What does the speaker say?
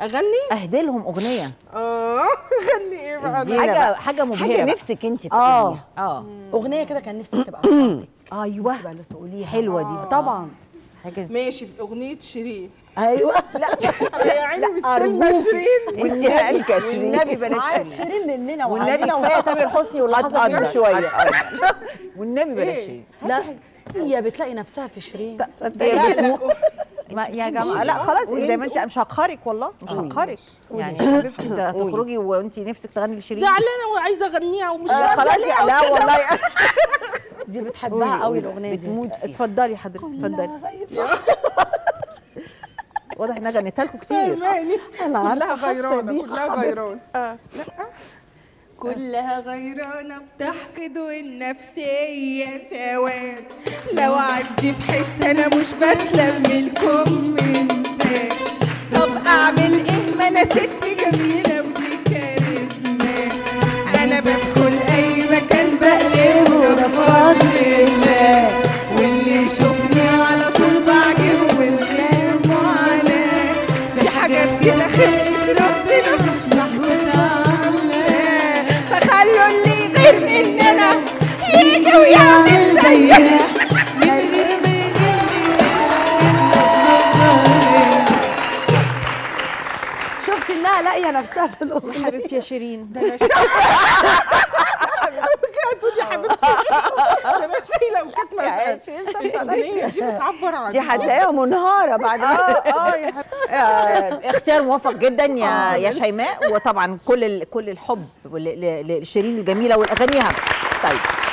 اغني اهدي لهم اغنيه. اغني ايه بقى؟ حاجه مبهره، حاجه نفسك انت تغنيها. اغنيه كده كان نفسك تبقى بتاعتك. ايوه بقى اللي تقوليها حلوه دي. طبعا حاجه ماشي باغنيه شيرين. ايوه لا يا عيني مستنيه شيرين وانت هالكه شيرين، والنبي بلاش شيرين مننا والنبي، وهي تامر حسني واللحظه دي شويه والنبي بلاش شيرين. لا هي بتلاقي نفسها في شيرين يا جماعه. لا خلاص زي ما انت، مش هقهرك والله، مش هقهرك يعني حبيبتي. انت هتخرجي وانت نفسك تغني لشيرين، زعلانه وعايزه اغنيها ومش خلاص. لا والله دي بتحبها قوي الاغنيه دي. اتفضلي حضرتك اتفضلي. واضح انها غنيتها لكم كتير. كلها غيرانه كلها غيرانه. لا كلها غيرانه بتحقد والنفسيه سواد. لو عدي في حته انا مش بسلم منكم من ده. طب اعمل ايه ما انا ست جميله ودي كاريزما. انا بدخل اي مكان بقلب ورفض الله، واللي يشوفني على طول بعجبه من غير معاناه. في حاجات كده خلقت ربنا مش محمودها اللي غير مننا يجي ويعمل زينا. شفت انها لاقيه نفسها في الاغنيه. حبيبتي يا شيرين بلاش تقولي يا حبيبتي ماشي. لو كانت ما عرفتش الاغنيه دي بتعبر عن دي هتلاقيها منهاره بعد اختيار موفق جدا يا شيماء، وطبعا كل الحب لشيرين الجميله والاغانيها. طيب